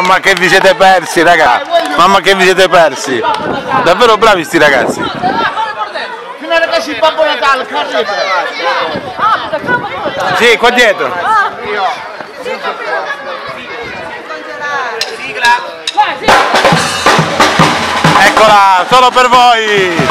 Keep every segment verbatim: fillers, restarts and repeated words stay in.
Mamma che vi siete persi, raga. Mamma che vi siete persi. Davvero bravi sti ragazzi. Sì, Babbo Natale, sì, qua dietro. Eccola, solo per voi.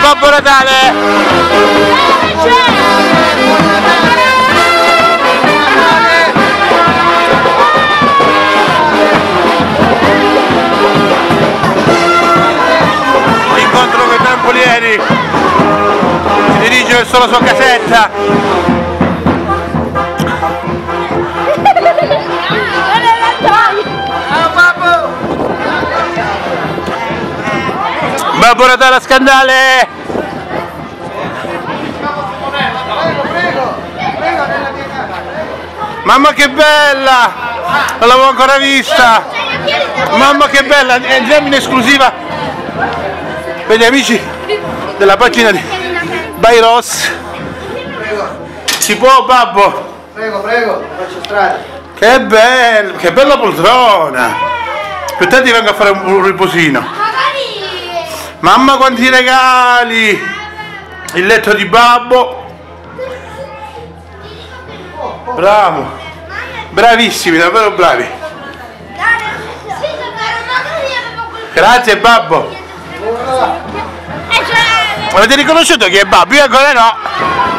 Babbo Natale! L'incontro con i trampolieri si dirige verso la sua casetta. Babbo Natale a scandale! Mamma che bella! Non l'avevo ancora vista! Mamma che bella! Andiamo in esclusiva per gli amici della pagina di Vai Ross. Si può, babbo? Prego, prego, faccio strada. Che bello! Che bella poltrona! Più tardi vengo a fare un riposino. Mamma quanti regali! Il letto di babbo! Bravo, bravissimi, davvero bravi. Grazie babbo. Avete riconosciuto chi è babbo? Io ancora no.